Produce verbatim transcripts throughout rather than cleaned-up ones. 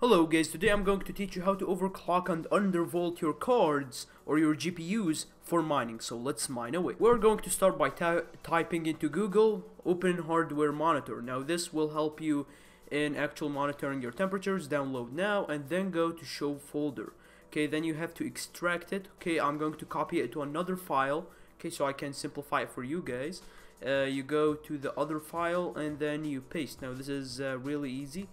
Hello guys, today I'm going to teach you how to overclock and undervolt your cards or your G P Us for mining, so let's mine away. We're going to start by ty typing into Google, Open Hardware Monitor. Now this will help you in actual monitoring your temperatures. Download now and then go to show folder. Okay, then you have to extract it. Okay, I'm going to copy it to another file. Okay, so I can simplify it for you guys. Uh, you go to the other file and then you paste. Now this is uh, really easy.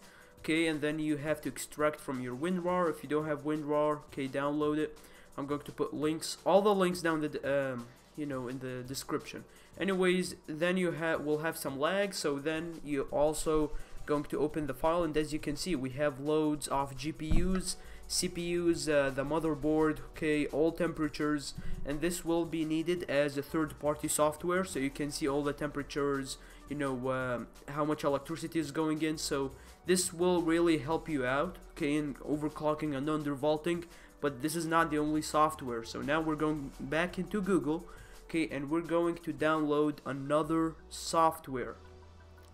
Okay, and then you have to extract from your WinRAR. If you don't have WinRAR, okay, download it. I'm going to put links, all the links down the, um, you know, in the description. Anyways, then you ha will have some lag, so then you also going to open the file, and as you can see, we have loads of G P Us, C P Us, uh, the motherboard, okay, all temperatures, and this will be needed as a third-party software, so you can see all the temperatures, you know, um, how much electricity is going in, so this will really help you out, okay, in overclocking and undervolting, but this is not the only software. So now we're going back into Google, okay, and we're going to download another software.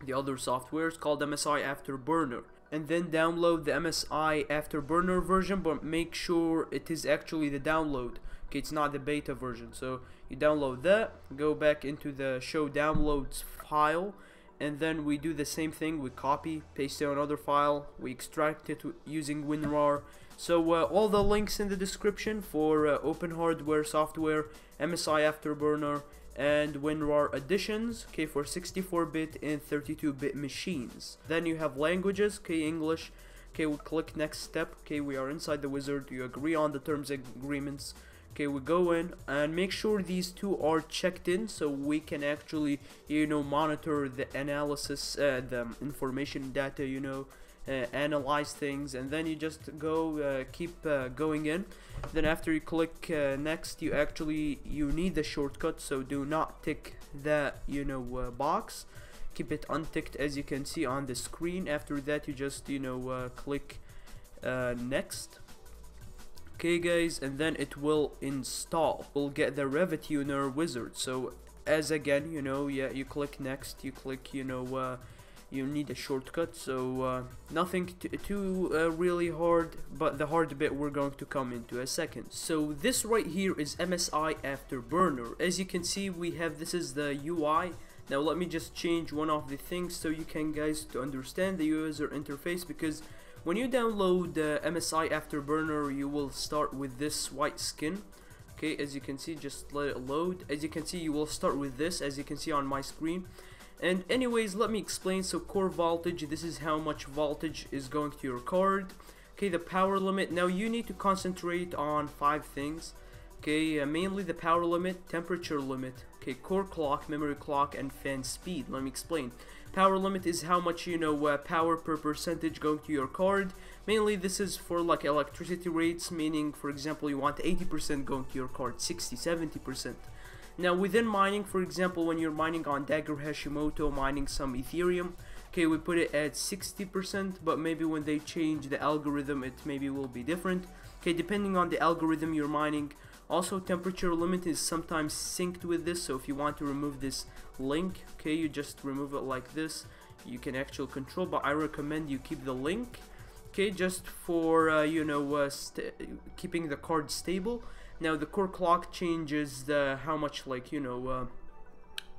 The other software is called M S I Afterburner. And then download the M S I Afterburner version, but make sure it is actually the download. Okay, it's not the beta version. So you download that, go back into the show downloads file, and then we do the same thing. We copy, paste it on another file, we extract it using WinRAR. So uh, all the links in the description for uh, Open Hardware Software, M S I Afterburner, and WinRAR additions, okay, for sixty-four bit and thirty-two bit machines. Then you have languages, okay, English, okay, we click next step, okay, we are inside the wizard, you agree on the terms and agreements, okay, we go in, and make sure these two are checked in, so we can actually, you know, monitor the analysis, uh, the information data, you know, Uh, analyze things, and then you just go uh, keep uh, going in. Then after you click uh, next, you actually you need the shortcut, so do not tick that, you know, uh, box, keep it unticked as you can see on the screen. After that you just, you know, uh, click uh, next. Okay guys, and then it will install. We'll get the Rivatuner wizard, so as again, you know, yeah, you click next, you click, you know, uh, you need a shortcut, so uh, nothing too uh, really hard, but the hard bit we're going to come into a second. So this right here is M S I Afterburner. As you can see, we have, this is the U I. Now let me just change one of the things so you can guys to understand the user interface, because when you download uh, M S I Afterburner, you will start with this white skin. Okay, as you can see, just let it load. As you can see, you will start with this, as you can see on my screen. And anyways, let me explain. So core voltage, this is how much voltage is going to your card. Okay, the power limit. Now you need to concentrate on five things. Okay, uh, mainly the power limit, temperature limit, okay, core clock, memory clock, and fan speed. Let me explain. Power limit is how much, you know, uh, power per percentage going to your card. Mainly this is for like electricity rates, meaning for example you want eighty percent going to your card, sixty, seventy percent. Now within mining, for example, when you're mining on Dagger Hashimoto, mining some Ethereum, okay, we put it at sixty percent, but maybe when they change the algorithm, it maybe will be different. Okay, depending on the algorithm you're mining. Also, temperature limit is sometimes synced with this, so if you want to remove this link, okay, you just remove it like this. You can actually control, but I recommend you keep the link, okay, just for, uh, you know, uh, keeping the card stable. Now the core clock changes the how much, like, you know, uh,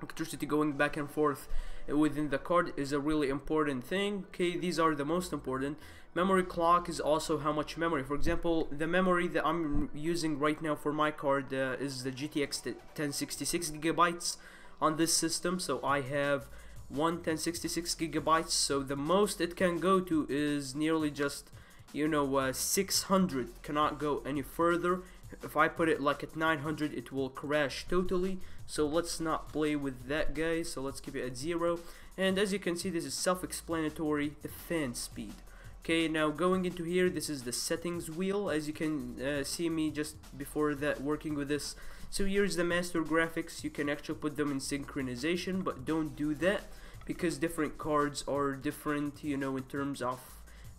electricity going back and forth within the card is a really important thing. Okay, these are the most important. Memory clock is also how much memory. For example, the memory that I'm using right now for my card uh, is the G T X ten sixty six gigabytes on this system. So I have one ten sixty six gigabytes. So the most it can go to is nearly just, you know, uh, six hundred. Cannot go any further. If I put it like at nine hundred, it will crash totally, so let's not play with that, guys. So let's keep it at zero, and as you can see, this is self-explanatory, the fan speed. Okay, now going into here, this is the settings wheel, as you can uh, see me just before that working with this. So here's the master graphics. You can actually put them in synchronization, but don't do that, because different cards are different, you know, in terms of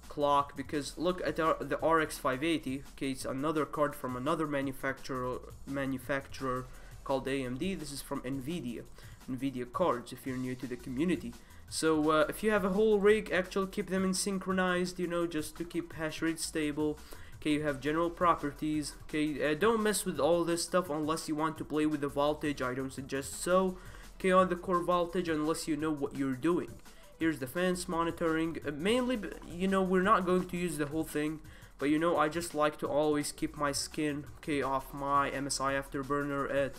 clock. Because look at our, the R X five eighty, okay, it's another card from another manufacturer manufacturer called A M D. This is from Nvidia Nvidia cards, if you're new to the community. So uh, if you have a whole rig, actually keep them in synchronized, you know, just to keep hash rate stable. Okay, you have general properties. Okay, uh, don't mess with all this stuff unless you want to play with the voltage. I don't suggest so. Okay, on the core voltage, unless you know what you're doing. Here's the fans monitoring. Uh, mainly, you know, we're not going to use the whole thing, but you know, I just like to always keep my skin, okay, off my M S I Afterburner at,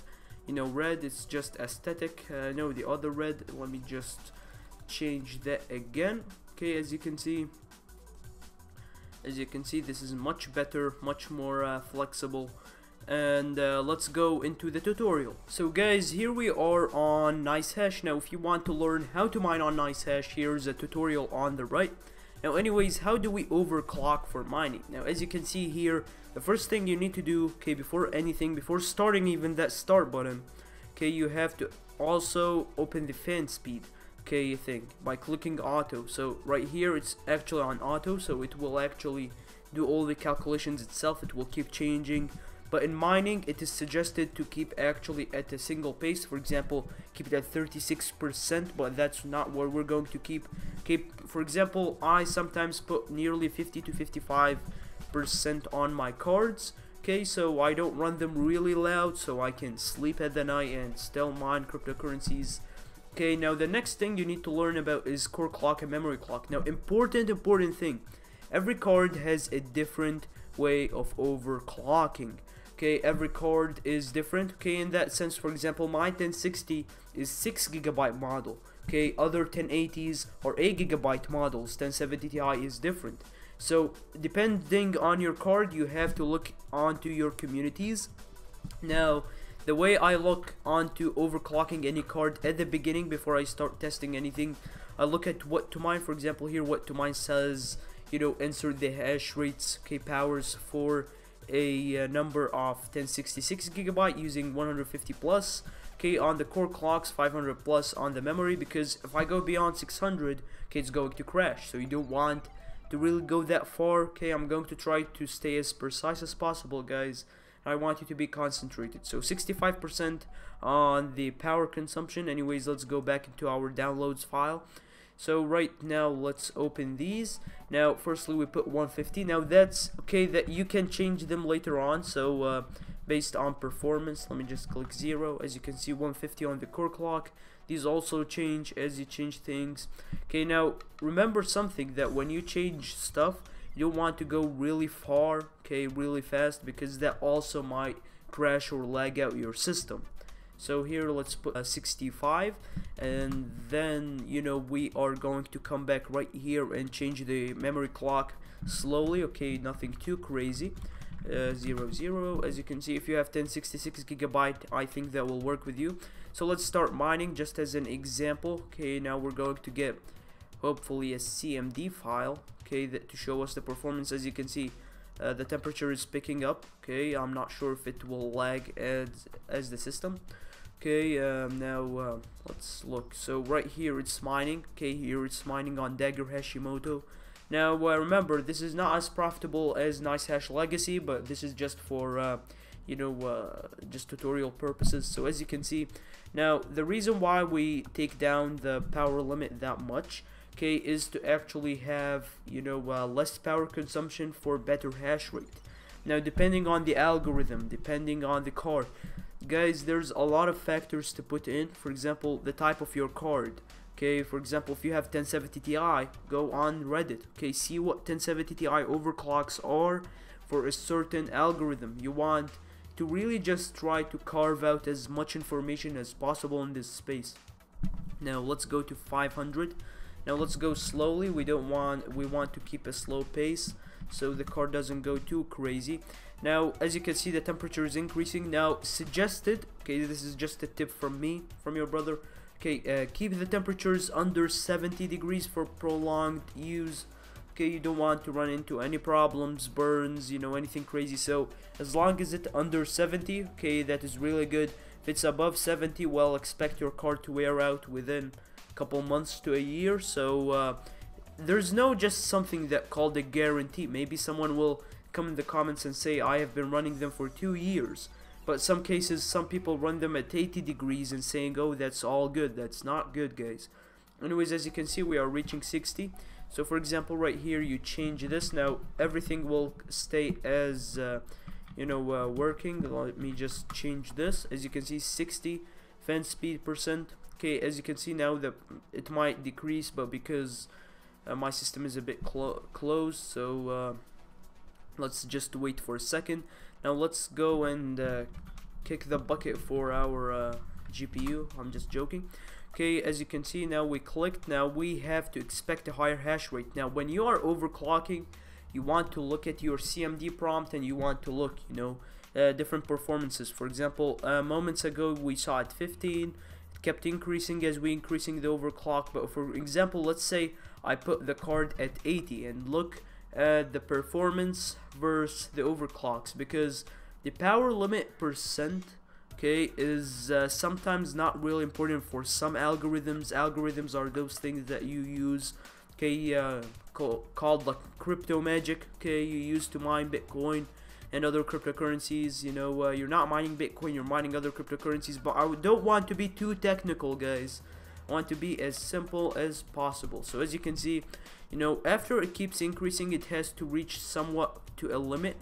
you know, red. It's just aesthetic. Uh, no, the other red. Let me just change that again. Okay, as you can see. As you can see, this is much better, much more uh, flexible. And uh, let's go into the tutorial. So guys, here we are on NiceHash. Now if you want to learn how to mine on NiceHash, here's a tutorial on the right. Now anyways, how do we overclock for mining? Now as you can see here, the first thing you need to do, okay, before anything, before starting even that start button, okay, you have to also open the fan speed. Okay, thing by clicking auto. So right here it's actually on auto, so it will actually do all the calculations itself. It will keep changing, but in mining it is suggested to keep actually at a single pace. For example, keep it at thirty-six percent, but that's not what we're going to keep. Keep, for example, I sometimes put nearly fifty to fifty-five percent on my cards. Okay, so I don't run them really loud, so I can sleep at the night and still mine cryptocurrencies. Okay, now the next thing you need to learn about is core clock and memory clock. Now, important, important thing. Every card has a different way of overclocking. Okay, every card is different. Okay, in that sense, for example, my ten sixty is six gigabyte model. Okay, other ten eighties are eight gigabyte models. ten seventy T I is different. So, depending on your card, you have to look onto your communities. Now, the way I look onto overclocking any card at the beginning before I start testing anything, I look at what to mine. For example, here what to mine says, you know, insert the hash rates, okay, powers for a uh, number of ten sixty-six gigabyte using one hundred fifty plus, okay, on the core clocks, five hundred plus on the memory, because if I go beyond six hundred, okay, it's going to crash. So you don't want to really go that far. Okay, I'm going to try to stay as precise as possible, guys. I want you to be concentrated. So sixty-five percent on the power consumption. Anyways, let's go back into our downloads file. So right now, let's open these. Now, firstly, we put one fifty. Now that's okay, that you can change them later on. So uh, based on performance, let me just click zero. As you can see, one fifty on the core clock. These also change as you change things. Okay, now remember something, that when you change stuff, you don't want to go really far, okay, really fast, because that also might crash or lag out your system. So here let's put a sixty-five, and then, you know, we are going to come back right here and change the memory clock slowly. Okay, nothing too crazy. Uh, zero zero. As you can see, if you have ten sixty-six gigabyte, I think that will work with you. So let's start mining just as an example. Okay, now we're going to get hopefully a C M D file, okay, that to show us the performance. As you can see, uh, the temperature is picking up. Okay, I'm not sure if it will lag as as the system. Okay, um, now uh, let's look. So right here it's mining. Okay, here it's mining on Dagger Hashimoto. Now uh, remember, this is not as profitable as NiceHash Legacy, but this is just for uh, you know, uh, just tutorial purposes. So as you can see, now the reason why we take down the power limit that much, okay, is to actually have, you know, uh, less power consumption for better hash rate. Now, depending on the algorithm, depending on the card, guys, there's a lot of factors to put in. For example, the type of your card. Okay, for example, if you have ten seventy T I, go on Reddit. Okay, see what ten seventy T I overclocks are for a certain algorithm. You want to really just try to carve out as much information as possible in this space. Now, let's go to five hundred. Now let's go slowly. We don't want, we want to keep a slow pace so the card doesn't go too crazy. Now as you can see, the temperature is increasing. Now suggested, okay, this is just a tip from me, from your brother, okay, uh, keep the temperatures under seventy degrees for prolonged use. Okay, you don't want to run into any problems, burns, you know, anything crazy. So as long as it's under seventy, okay, that is really good. If it's above seventy, well, expect your card to wear out within couple months to a year. So uh, there's no just something that called a guarantee. Maybe someone will come in the comments and say, I have been running them for two years, but some cases, some people run them at eighty degrees and saying, oh, that's all good. That's not good, guys. Anyways, as you can see, we are reaching sixty. So for example, right here, you change this. Now everything will stay as uh, you know, uh, working. Let me just change this. As you can see, sixty fan speed percent. Okay, as you can see now that it might decrease, but because uh, my system is a bit clo closed, so uh, let's just wait for a second. Now let's go and uh, kick the bucket for our uh, G P U. I'm just joking. Okay, as you can see, now we clicked. Now we have to expect a higher hash rate. Now when you are overclocking, you want to look at your C M D prompt, and you want to look, you know, uh, different performances. For example, uh, moments ago we saw at fifteen, it kept increasing as we increasing the overclock. But for example, let's say I put the card at eighty and look at the performance versus the overclocks, because the power limit percent, okay, is uh, sometimes not really important for some algorithms. Algorithms are those things that you use, okay, uh, call, called like crypto magic, okay, you use to mine Bitcoin and other cryptocurrencies. You know, uh, you're not mining Bitcoin, you're mining other cryptocurrencies, but I don't want to be too technical, guys. I want to be as simple as possible. So as you can see, you know, after it keeps increasing, it has to reach somewhat to a limit.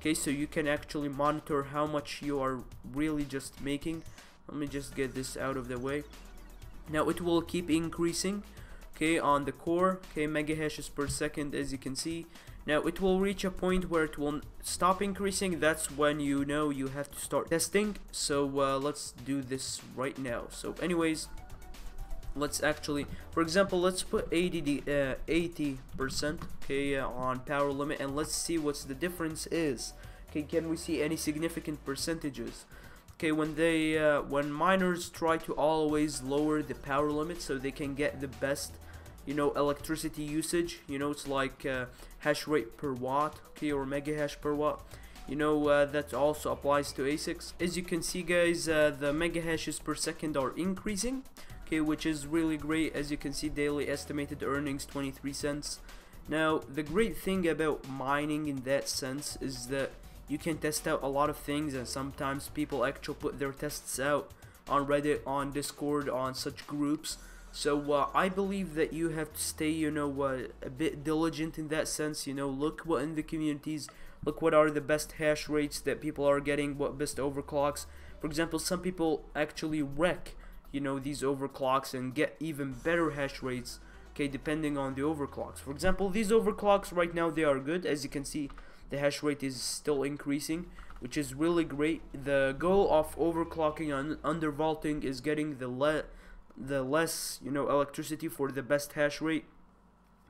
Okay, so you can actually monitor how much you are really just making. Let me just get this out of the way. Now it will keep increasing, okay, on the core, okay, mega hashes per second, as you can see. Now it will reach a point where it will stop increasing. That's when you know you have to start testing. So uh, let's do this right now. So anyways, let's actually, for example, let's put eighty percent, okay, uh, on power limit, and let's see what's the difference is. Okay, can we see any significant percentages? Okay, when they uh, when miners try to always lower the power limit so they can get the best, you know, electricity usage. You know, it's like uh, hash rate per watt, okay, or mega hash per watt. You know, uh, that also applies to A SICs. As you can see, guys, uh, the mega hashes per second are increasing, okay, which is really great. As you can see, daily estimated earnings twenty-three cents. Now the great thing about mining in that sense is that you can test out a lot of things, and sometimes people actually put their tests out on Reddit, on Discord, on such groups. So uh, I believe that you have to stay, you know, uh, a bit diligent in that sense. You know, look what in the communities, look what are the best hash rates that people are getting, what best overclocks. For example, some people actually wreck, you know, these overclocks and get even better hash rates, okay, depending on the overclocks. For example, these overclocks right now, they are good. As you can see, the hash rate is still increasing, which is really great. The goal of overclocking and undervaulting is getting the le the less, you know, electricity for the best hash rate,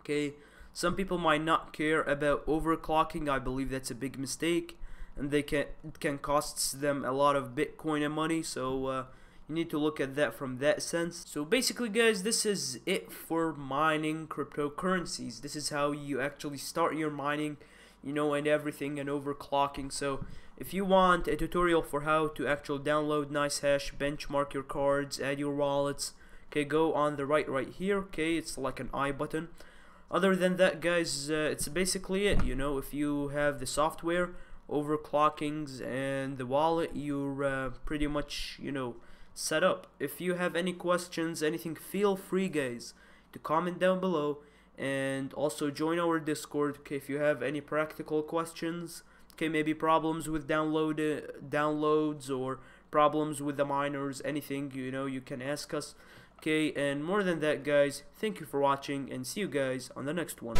okay. Some people might not care about overclocking. I believe that's a big mistake, and they can it can cost them a lot of Bitcoin and money. So uh, you need to look at that from that sense. So basically, guys, this is it for mining cryptocurrencies. This is how you actually start your mining, you know, and everything, and overclocking. So if you want a tutorial for how to actually download NiceHash, benchmark your cards, add your wallets, okay, go on the right right here, okay, it's like an I button. Other than that, guys, uh, it's basically it. You know, if you have the software, overclockings, and the wallet, you're uh, pretty much, you know, set up. If you have any questions, anything, feel free, guys, to comment down below, and also join our Discord, okay, if you have any practical questions, okay, maybe problems with download uh, downloads or problems with the miners, anything, you know, you can ask us, okay. And more than that, guys, thank you for watching, and see you guys on the next one.